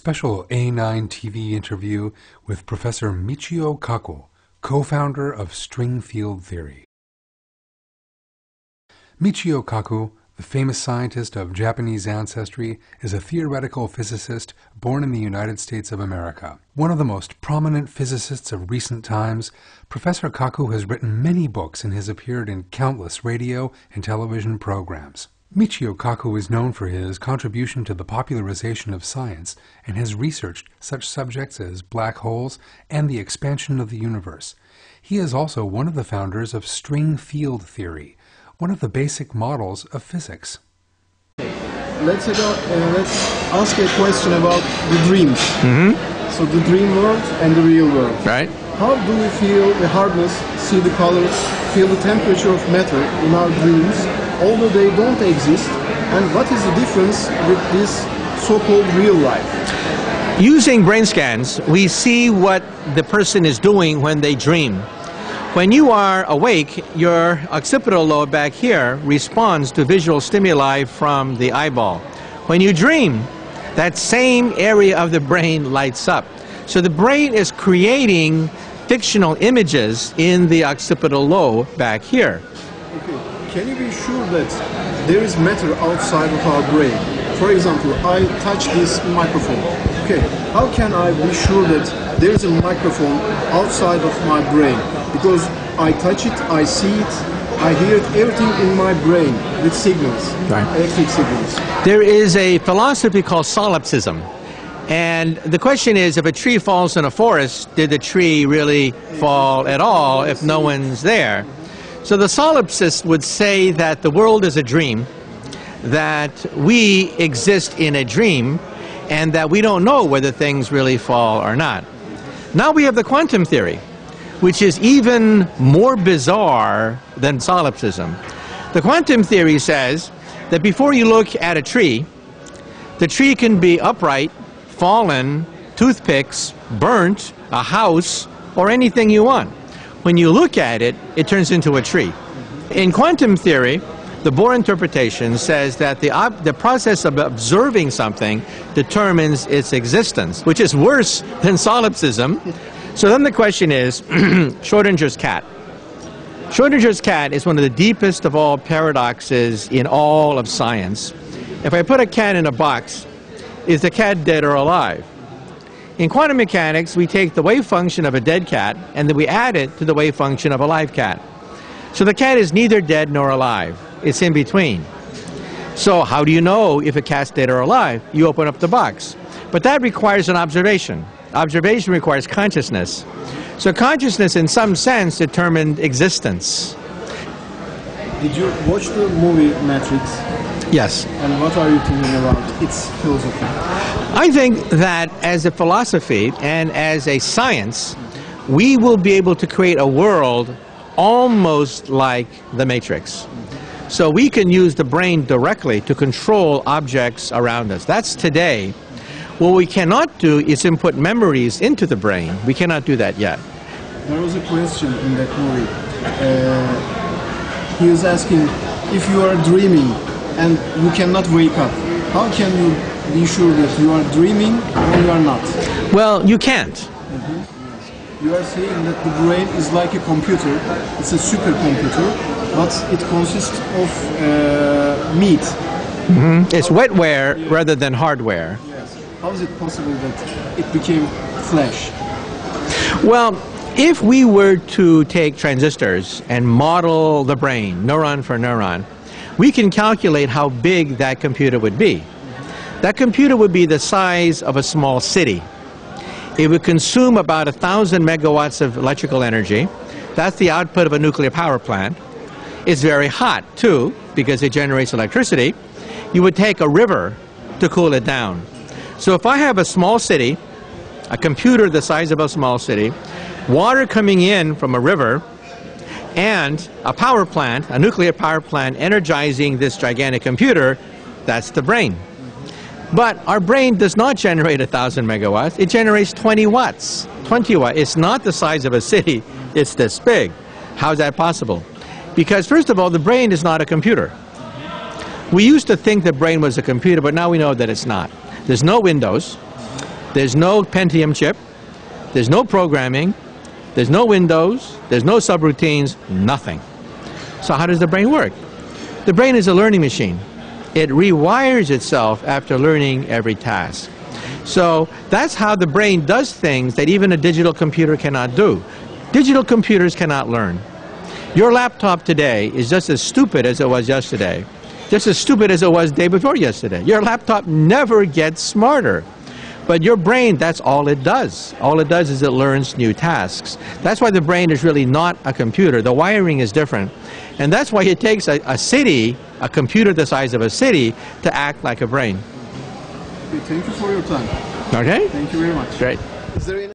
special A9 TV interview with Professor Michio Kaku, co-founder of String Field Theory. Michio Kaku, the famous scientist of Japanese ancestry, is a theoretical physicist born in the United States of America. One of the most prominent physicists of recent times, Professor Kaku has written many books and has appeared in countless radio and television programs. Michio Kaku is known for his contribution to the popularization of science and has researched such subjects as black holes and the expansion of the universe. He is also one of the founders of String Field Theory, one of the basic models of physics. Let's ask a question about the dreams. Mm-hmm. So the dream world and the real world. Right. How do we feel the hardness, see the colors, feel the temperature of matter in our dreams, although they don't exist? And what is the difference with this so-called real life? Using brain scans, we see what the person is doing when they dream. When you are awake, your occipital lobe back here responds to visual stimuli from the eyeball. When you dream, that same area of the brain lights up. So the brain is creating fictional images in the occipital lobe back here. Okay. Can you be sure that there is matter outside of our brain? For example, I touch this microphone. Okay, how can I be sure that there is a microphone outside of my brain? Because I touch it, I see it, I hear it, everything in my brain with signals, right. Electric signals. There is a philosophy called solipsism. And the question is, if a tree falls in a forest, did the tree really fall at all if no one's there? So the solipsist would say that the world is a dream, that we exist in a dream, and that we don't know whether things really fall or not. Now we have the quantum theory, which is even more bizarre than solipsism. The quantum theory says that before you look at a tree, the tree can be upright, fallen, toothpicks, burnt, a house, or anything you want. When you look at it, it turns into a tree. In quantum theory, the Bohr interpretation says that the process of observing something determines its existence, which is worse than solipsism. So then the question is, Schrödinger's cat. Schrödinger's cat is one of the deepest of all paradoxes in all of science. If I put a cat in a box, is the cat dead or alive? In quantum mechanics, we take the wave function of a dead cat and then we add it to the wave function of a live cat. So the cat is neither dead nor alive. It's in between. So how do you know if a cat's dead or alive? You open up the box. But that requires an observation. Observation requires consciousness. So consciousness, in some sense, determined existence. Did you watch the movie Matrix? Yes. And what are you thinking about its philosophy? I think that as a philosophy and as a science, we will be able to create a world almost like the Matrix. So we can use the brain directly to control objects around us. That's today. What we cannot do is input memories into the brain. We cannot do that yet. There was a question in that movie. He was asking, if you are dreaming and you cannot wake up, how can you be sure that you are dreaming or you are not? Well, you can't. Mm-hmm. You are saying that the brain is like a computer. It's a supercomputer, but it consists of meat. Mm-hmm. It's wetware rather than hardware. How is it possible that it became flesh? Well, if we were to take transistors and model the brain, neuron for neuron, we can calculate how big that computer would be. That computer would be the size of a small city. It would consume about 1,000 megawatts of electrical energy. That's the output of a nuclear power plant. It's very hot, too, because it generates electricity. You would take a river to cool it down. So if I have a small city, a computer the size of a small city, water coming in from a river, and a power plant, a nuclear power plant energizing this gigantic computer, that's the brain. But our brain does not generate 1,000 megawatts, it generates 20 watts. 20 watts, it's not the size of a city, it's this big. How is that possible? Because first of all, the brain is not a computer. We used to think the brain was a computer, but now we know that it's not. There's no windows, There's no Pentium chip, there's no programming, there's no windows, there's no subroutines, nothing. So how does the brain work? The brain is a learning machine. It rewires itself after learning every task. So that's how the brain does things that even a digital computer cannot do. Digital computers cannot learn. Your laptop today is just as stupid as it was yesterday, just as stupid as it was the day before yesterday. Your laptop never gets smarter. But your brain, that's all it does. All it does is it learns new tasks. That's why the brain is really not a computer. The wiring is different. And that's why it takes a computer the size of a city, to act like a brain. Okay, thank you for your time. Okay. Thank you very much. Great. Is there